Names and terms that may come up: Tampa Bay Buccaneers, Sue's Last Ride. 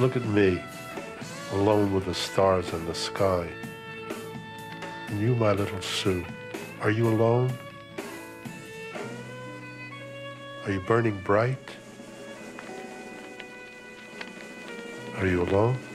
Look at me, alone with the stars and the sky. And you, my little Sue, are you alone? Are you burning bright? Are you alone?